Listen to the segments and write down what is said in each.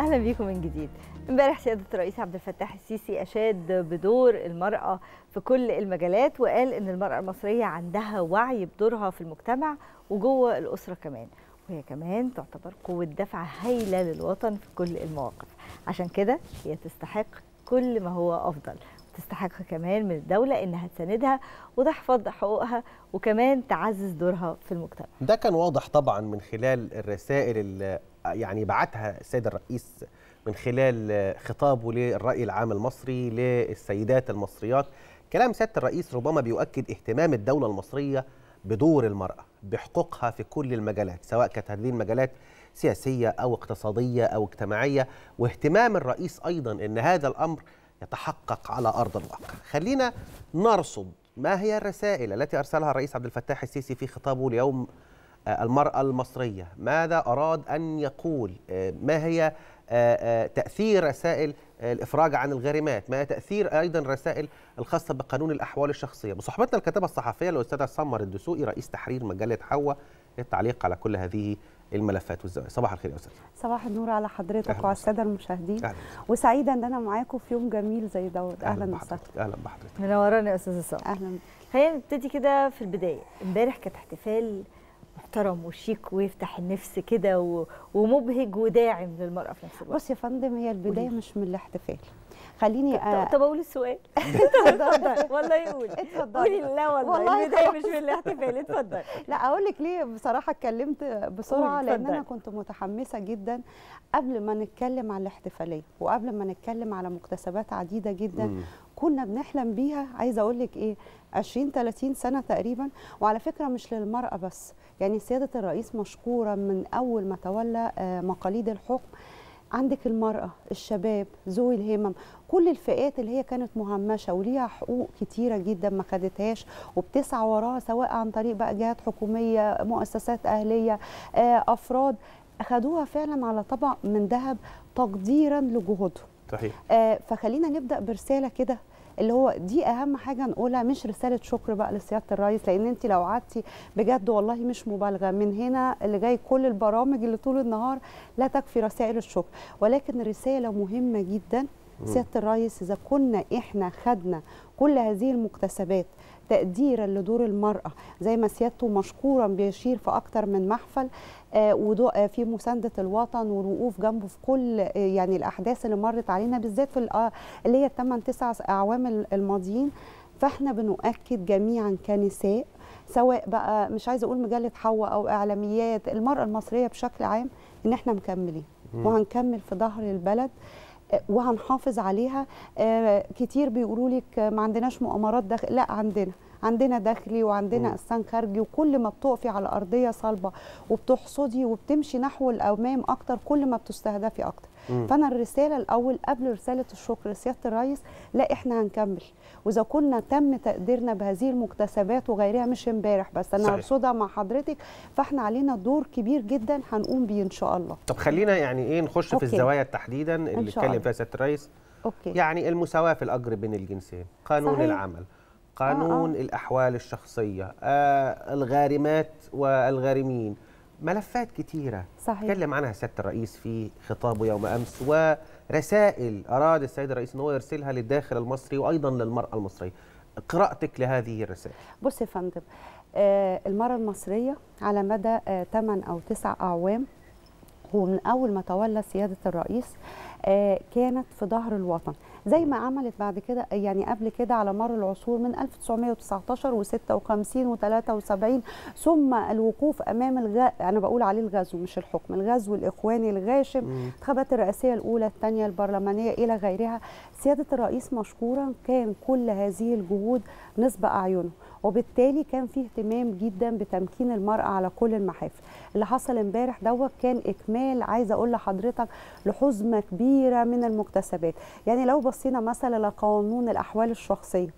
اهلا بيكم من جديد. امبارح سيادة الرئيس عبد الفتاح السيسي اشاد بدور المرأة في كل المجالات، وقال ان المرأة المصرية عندها وعي بدورها في المجتمع وجوه الأسرة كمان، وهي كمان تعتبر قوة دفع هائلة للوطن في كل المواقف. عشان كده هي تستحق كل ما هو أفضل، تستحق كمان من الدولة إنها تساندها وتحفظ حقوقها وكمان تعزز دورها في المجتمع. ده كان واضح طبعا من خلال الرسائل اللي يعني بعتها السيد الرئيس من خلال خطابه للرأي العام المصري للسيدات المصريات. كلام سيادة الرئيس ربما بيؤكد اهتمام الدولة المصرية بدور المرأة بحقوقها في كل المجالات، سواء كانت هذه المجالات سياسية أو اقتصادية أو اجتماعية، واهتمام الرئيس أيضا أن هذا الأمر يتحقق على أرض الواقع. خلينا نرصد ما هي الرسائل التي أرسلها الرئيس عبد الفتاح السيسي في خطابه ليوم المرأة المصرية. ماذا أراد أن يقول؟ ما هي تأثير رسائل الإفراج عن الغارمات؟ ما هي تأثير أيضا الرسائل الخاصة بقانون الأحوال الشخصية؟ بصحبتنا الكاتبة الصحفية الأستاذة سمر الدسوقي رئيس تحرير مجلة حواء للتعليق على كل هذه الملفات والزوايا. صباح الخير يا استاذ. صباح النور على حضرتك وعلى الساده المشاهدين، وسعيده ان انا معاكم في يوم جميل زي دوت. اهلا وسهلا. اهلا بحضرتك، منورانا يا استاذه سمر. اهلا. خلينا نبتدي كده في البدايه. امبارح كانت احتفال محترم وشيك ويفتح النفس كده ومبهج وداعم للمراه في نفس الوقت. بص يا فندم، هي البدايه مش من الاحتفال. خليني طب اقول السؤال. اتفضل والله. يقول اتفضلي. لا والله البدايه مش من الاحتفال. اتفضل. لا اقول لك ليه بصراحه اتكلمت بسرعه، لان انا كنت متحمسه جدا قبل ما نتكلم على الاحتفاليه وقبل ما نتكلم على مكتسبات عديده جدا كنا بنحلم بيها. عايزه اقول لك 20-30 سنه تقريبا. وعلى فكره مش للمراه بس، يعني سياده الرئيس مشكوره من اول ما تولى مقاليد الحكم. عندك المرأة، الشباب، ذوي الهمم، كل الفئات اللي هي كانت مهمشة وليها حقوق كتيرة جدا ما خدتهاش وبتسعى وراها، سواء عن طريق بقى جهات حكومية، مؤسسات أهلية، أفراد، أخدوها فعلا على طبق من ذهب تقديرا لجهودهم. صحيح. فخلينا نبدأ برسالة كده اللي هو دي اهم حاجه نقولها، مش رساله شكر بقى لسياده الرئيس، لان انت لو قعدتي بجد والله مش مبالغه من هنا اللي جاي كل البرامج اللي طول النهار لا تكفي رسائل الشكر، ولكن رساله مهمه جدا. سياده الرئيس، اذا كنا احنا خدنا كل هذه المكتسبات تقديرا لدور المرأة زي ما سيادته مشكورا بيشير في أكتر من محفل، في مساندة الوطن والوقوف جنبه في كل يعني الأحداث اللي مرت علينا، بالذات في اللي هي 8-9 أعوام الماضيين. فاحنا بنؤكد جميعا كنساء، سواء بقى مش عايزة أقول مجلة حواء أو إعلاميات المرأة المصرية بشكل عام، إن احنا مكملين وهنكمل في ظهر البلد وهنحافظ عليها. كتير بيقولوا لك ما عندناش مؤامرات داخل، لا عندنا داخلي وعندنا أسان خارجي، وكل ما بتقفي على أرضية صلبة وبتحصدي وبتمشي نحو الأمام أكتر كل ما بتستهدفي أكتر. فأنا الرسالة الأول قبل رسالة الشكر لسيادة الرئيس، لا إحنا هنكمل، وإذا كنا تم تقديرنا بهذه المكتسبات وغيرها مش امبارح بس أنا هرصدها مع حضرتك، فإحنا علينا دور كبير جدا هنقوم بيه إن شاء الله. طب خلينا يعني إيه نخش في الزوايا تحديدا اللي اتكلم فيها سيادة الرئيس. يعني المساواة في الأجر بين الجنسين، قانون العمل، قانون الأحوال الشخصية، الغارمات والغارمين، ملفات كتيرة اتكلم عنها سيادة الرئيس في خطابه يوم أمس، ورسائل أراد السيد الرئيس أن هو يرسلها للداخل المصري وأيضا للمرأة المصرية. قراءتك لهذه الرسائل. بص يا فندم، المرأة المصرية على مدى 8 أو 9 أعوام ومن أول ما تولى سيادة الرئيس كانت في ظهر الوطن زي ما عملت بعد كده، يعني قبل كده على مر العصور من 1919 و56 و73، ثم الوقوف امام انا بقول عليه الغزو مش الحكم، الغزو الاخواني الغاشم، انتخابات الرئاسيه الاولى الثانيه البرلمانيه الى غيرها. سياده الرئيس مشكورا كان كل هذه الجهود نصب اعينه، وبالتالي كان فيه اهتمام جدا بتمكين المراه على كل المحافل. اللي حصل امبارح دوت كان اكمال، عايزه اقول لحضرتك، لحزمه كبيره من المكتسبات. يعني لو بصينا مثلا لقانون الأحوال الشخصية،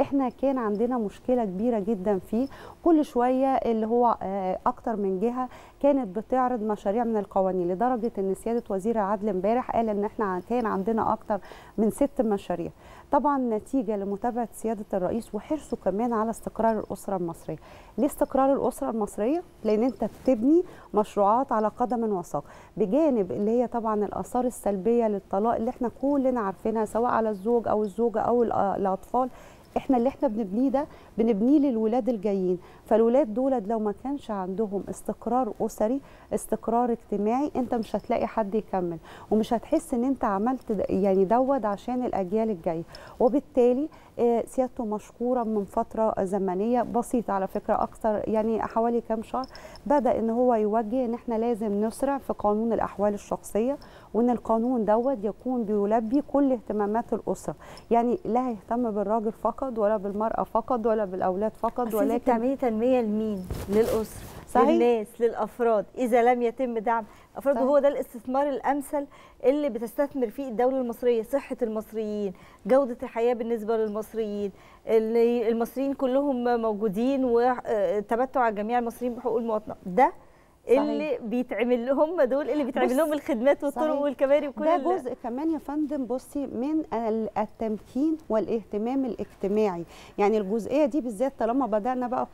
احنا كان عندنا مشكلة كبيرة جدا فيه، كل شوية اللي هو أكتر من جهة كانت بتعرض مشاريع من القوانين، لدرجه ان سياده وزير العدل امبارح قال ان احنا كان عندنا اكتر من 6 مشاريع، طبعا نتيجه لمتابعه سياده الرئيس وحرصه كمان على استقرار الاسره المصريه. ليه استقرار الاسره المصريه؟ لان انت بتبني مشروعات على قدم وساق، بجانب اللي هي طبعا الاثار السلبيه للطلاق اللي احنا كلنا عارفينها، سواء على الزوج او الزوجه او الاطفال. احنا اللي احنا بنبنيه ده بنبنيه للولاد الجايين، فالولاد دولت لو ما كانش عندهم استقرار اسري، استقرار اجتماعي، انت مش هتلاقي حد يكمل، ومش هتحس ان انت عملت يعني دوت عشان الاجيال الجايه. وبالتالي سيادته مشكوره من فتره زمنيه بسيطه على فكره، اكثر يعني حوالي كام شهر بدا ان هو يوجه ان احنا لازم نسرع في قانون الاحوال الشخصيه، وان القانون دوت يكون بيلبي كل اهتمامات الاسره، يعني لا يهتم بالراجل فقط ولا بالمراه فقط ولا بالاولاد فقط، ولكن بتعملي تنميه لمين؟ للاسره، صحيح؟ للناس، للافراد، اذا لم يتم دعم افراد. وهو ده الاستثمار الامثل اللي بتستثمر فيه الدوله المصريه، صحه المصريين، جوده الحياه بالنسبه للمصريين، اللي المصريين كلهم موجودين وتمتع جميع المصريين بحقوق المواطنه، ده اللي بيتعمل لهم، دول اللي بيتعمل لهم الخدمات والطرق والكباري وكل ده. جزء كمان يا فندم بصي من التمكين والاهتمام الاجتماعي، يعني الجزئيه دي بالذات طالما بدانا بقى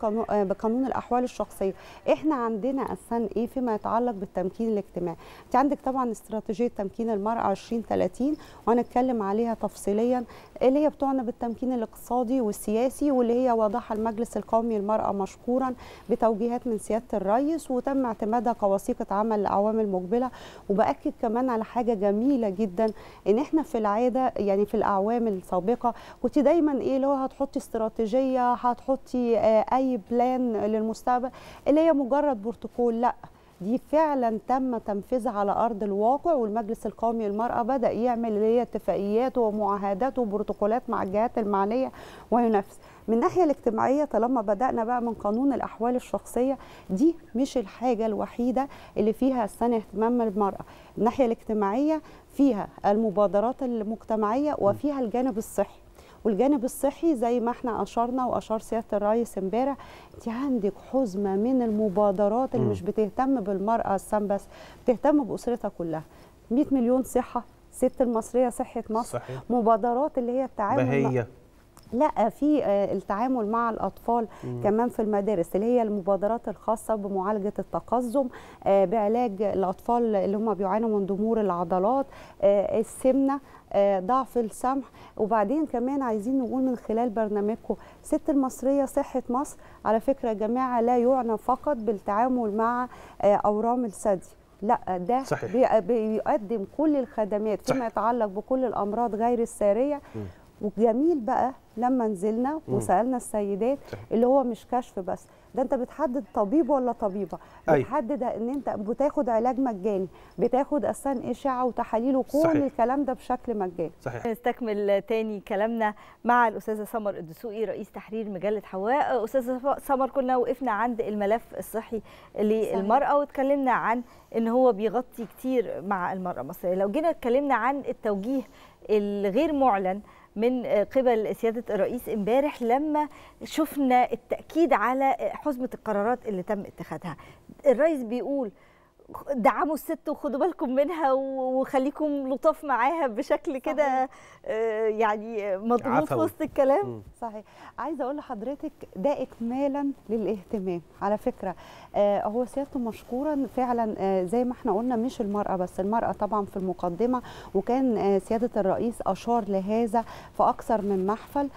بقانون الاحوال الشخصيه، احنا عندنا اصلا ايه فيما يتعلق بالتمكين الاجتماعي؟ انت عندك طبعا استراتيجيه تمكين المراه 2030 وهنتكلم عليها تفصيليا، اللي هي بتعنى بالتمكين الاقتصادي والسياسي، واللي هي وضعها المجلس القومي للمراه مشكورا بتوجيهات من سياده الرئيس، وتم اعتمادها كوثيقه عمل لعوامل مقبله. وباكد كمان على حاجه جميله جدا، ان احنا في العاده يعني في الاعوام السابقه كنت دايما ايه اللي هو هتحطي استراتيجيه، هتحطي اي بلان للمستقبل اللي هي مجرد بروتوكول، لا دي فعلا تم تنفيذها على ارض الواقع، والمجلس القومي للمراه بدا يعمل اللي هي اتفاقيات ومعاهدات وبروتوكولات مع الجهات المعنيه وينفذ. من الناحيه الاجتماعيه طالما بدانا بقى من قانون الاحوال الشخصيه، دي مش الحاجه الوحيده اللي فيها السنه اهتمام المراه، الناحيه الاجتماعيه فيها المبادرات المجتمعيه وفيها الجانب الصحي، والجانب الصحي زي ما احنا اشرنا واشار سياده الرئيس امبارح، انت عندك حزمه من المبادرات اللي مش بتهتم بالمراه السام بس، بتهتم باسرتها كلها. 100 مليون صحه، ست المصريه صحه مصر، صحيح. مبادرات اللي هي التعامل لا في التعامل مع الأطفال كمان في المدارس، اللي هي المبادرات الخاصة بمعالجة التقزم، بعلاج الأطفال اللي هم بيعانوا من ضمور العضلات، السمنة، ضعف السمع. وبعدين كمان عايزين نقول من خلال برنامجكم ست المصرية صحة مصر، على فكرة يا جماعة لا يعنى فقط بالتعامل مع أورام الثدي، لا ده صحيح. بيقدم كل الخدمات فيما يتعلق بكل الأمراض غير السارية. وجميل بقى لما نزلنا وسالنا السيدات اللي هو مش كشف بس، ده انت بتحدد طبيب ولا طبيبه، بتحدد ان انت بتاخد علاج مجاني، بتاخد اصلا اشعه وتحاليل وكل الكلام ده بشكل مجاني. صحيح. نستكمل تاني كلامنا مع الاستاذه سمر الدسوقي رئيس تحرير مجله حواء. استاذه سمر، كنا وقفنا عند الملف الصحي للمراه واتكلمنا عن ان هو بيغطي كتير مع المراه المصريه، لو جينا اتكلمنا عن التوجيه الغير معلن من قبل سيادة الرئيس امبارح لما شفنا التأكيد على حزمة القرارات اللي تم اتخاذها، الرئيس بيقول دعموا الست وخدوا بالكم منها وخليكم لطاف معاها بشكل كده يعني مضغوط في وسط الكلام. صحيح. عايزه اقول لحضرتك ده اكمالا للاهتمام على فكره، هو سيادته مشكورا فعلا، زي ما احنا قلنا مش المراه بس، المراه طبعا في المقدمه، وكان سياده الرئيس اشار لهذا في اكثر من محفل.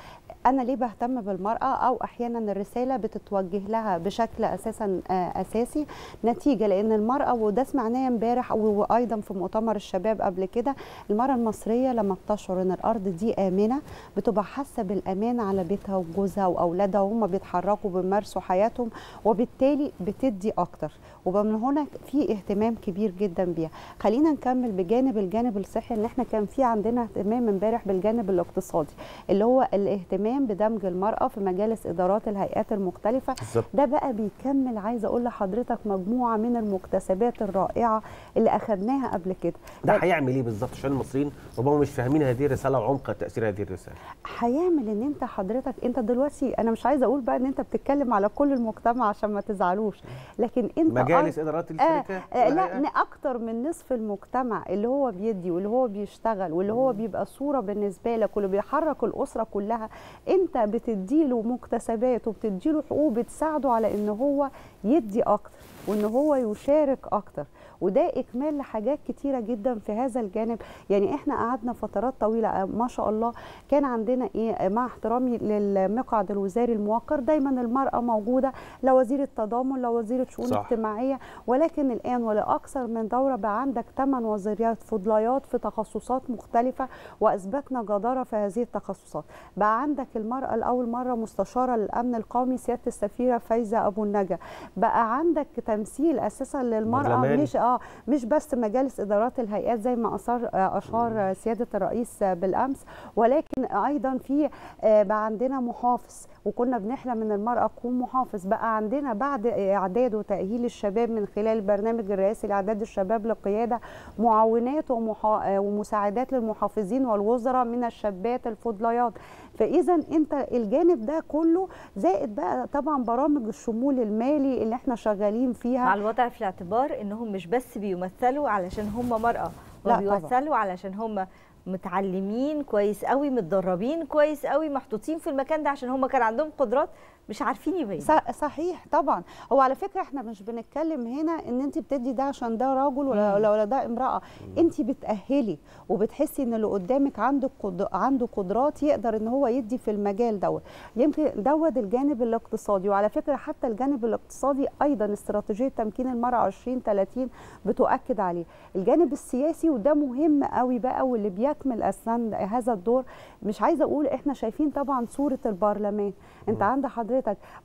أنا ليه بهتم بالمرأة؟ أو أحيانا الرسالة بتتوجه لها بشكل أساسا أساسي، نتيجة لأن المرأة، وده سمعناه امبارح وأيضا في مؤتمر الشباب قبل كده، المرأة المصرية لما بتشعر إن الأرض دي آمنة بتبقى حاسة بالأمان على بيتها وجوزها وأولادها، وهم بيتحركوا وبيمارسوا حياتهم، وبالتالي بتدي أكتر، ومن هنا في اهتمام كبير جدا بيها. خلينا نكمل بجانب الجانب الصحي، إن إحنا كان في عندنا اهتمام امبارح بالجانب الاقتصادي، اللي هو الاهتمام بدمج المرأة في مجالس إدارات الهيئات المختلفة. ده بقى بيكمل، عايزة أقول لحضرتك، مجموعة من المكتسبات الرائعة اللي أخذناها قبل كده. ده هيعمل إيه بالظبط عشان المصريين ربما مش فاهمين هذه الرسالة وعمق تأثير هذه الرسالة؟ هيعمل إن أنت حضرتك أنت دلوقتي، أنا مش عايزة أقول بقى إن أنت بتتكلم على كل المجتمع عشان ما تزعلوش، لكن أنت مجالس إدارات الشركات؟ لا، أكتر من نصف المجتمع اللي هو بيدي واللي هو بيشتغل واللي هو بيبقى صورة بالنسبة لك واللي بيحرك الأسرة كلها، أنت بتديله مكتسبات وبتديله حقوق بتساعده على إن هو يدي أكتر وإن هو يشارك أكتر. وده إكمال لحاجات كتيرة جدا في هذا الجانب. يعني إحنا قعدنا فترات طويلة ما شاء الله، كان عندنا إيه، مع احترامي للمقعد الوزاري الموقر، دايما المرأة موجودة، لا وزير التضامن لا وزيرة شؤون اجتماعية، ولكن الآن ولأكثر من دورة بقى عندك 8 وزيرات فضليات في تخصصات مختلفة، وأثبتنا جدارة في هذه التخصصات. بقى عندك المرأة لأول مرة مستشارة للأمن القومي سيادة السفيرة فايزة أبو النجا، بقى عندك تمثيل أساسا للمرأة مش بس مجالس إدارات الهيئات زي ما أشار سيادة الرئيس بالأمس، ولكن أيضا في بقى عندنا محافظ، وكنا بنحلم من المرأة تكون محافظ، بقى عندنا بعد إعداد وتأهيل الشباب من خلال برنامج الرئاسي لإعداد الشباب للقيادة معاونات ومساعدات للمحافظين والوزراء من الشابات الفضليات. فإذا أنت الجانب ده كله زائد بقى طبعا برامج الشمول المالي اللي احنا شغالين فيها، مع الوضع في الاعتبار أنهم مش بس بيمثلوا علشان هم مرأة، وبيمثلوا علشان هم متعلمين كويس قوي، متدربين كويس قوي، محطوطين في المكان ده عشان هم كان عندهم قدرات مش عارفين يبينوا. صحيح طبعا. هو على فكره احنا مش بنتكلم هنا ان انت بتدي ده عشان ده راجل ولا ده امراه، انت بتاهلي وبتحسي ان اللي قدامك عنده قدرات يقدر ان هو يدي في المجال دوت. يمكن دوت الجانب الاقتصادي. وعلى فكره حتى الجانب الاقتصادي ايضا استراتيجيه تمكين المراه 2030 بتؤكد عليه. الجانب السياسي وده مهم قوي بقى، واللي بيكمل اصلا هذا الدور، مش عايزه اقول احنا شايفين طبعا صوره البرلمان. انت عند حضرتك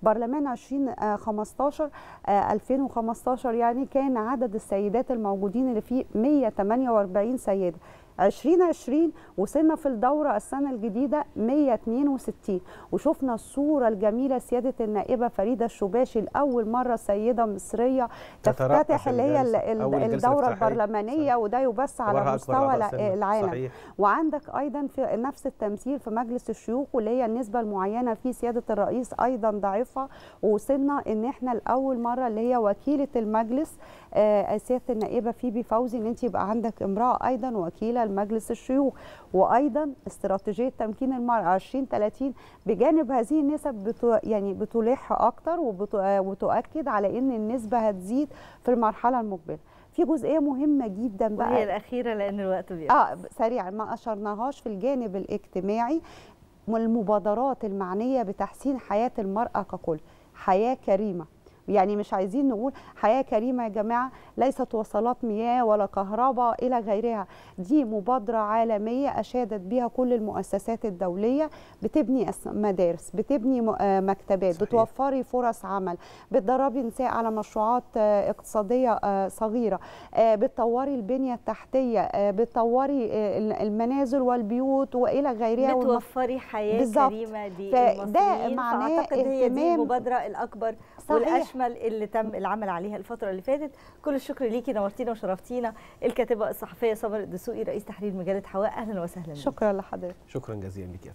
برلمان 2015 يعني كان عدد السيدات الموجودين اللي فيه 148 سيدة. 2020 وصلنا في الدورة السنة الجديدة 162، وشفنا الصورة الجميلة سيادة النائبة فريدة الشوباشي لأول مرة سيدة مصرية تفتتح اللي هي الدورة البرلمانية، وده يبث على مستوى العالم. صحيح. وعندك أيضا في نفس التمثيل في مجلس الشيوخ واللي هي النسبة المعينة في سيادة الرئيس أيضا ضعيفة، ووصلنا إن إحنا لأول مرة اللي هي وكيلة المجلس سيادة النائبة فيبي فوزي إن أنت يبقى عندك امرأة أيضا وكيلة مجلس الشيوخ. وايضا استراتيجيه تمكين المراه 2030 بجانب هذه النسب يعني بتلح اكتر وتؤكد على ان النسبه هتزيد في المرحله المقبله. في جزئيه مهمه جدا بقى وهي الاخيره لان الوقت بيخلص سريعا ما اشرناهاش في الجانب الاجتماعي، والمبادرات المعنيه بتحسين حياه المراه ككل، حياه كريمه. يعني مش عايزين نقول حياة كريمة يا جماعة ليست وصلات مياه ولا كهرباء إلى غيرها، دي مبادرة عالمية أشادت بها كل المؤسسات الدولية، بتبني مدارس، بتبني مكتبات. صحيح. بتوفري فرص عمل، بتدربي نساء على مشروعات اقتصادية صغيرة، بتطوري البنية التحتية، بتطوري المنازل والبيوت وإلى غيرها، بتوفري حياة كريمة للمصريين. فأعتقد هي دي المبادرة الأكبر والأشمل اللي تم العمل عليها الفترة اللي فاتت. كل الشكر ليكي، نورتينا وشرفتينا. الكاتبة الصحفية سمر الدسوقي رئيس تحرير مجلة حواء، أهلا وسهلا بك. شكرا لحضرتك. شكرا جزيلا ليكي.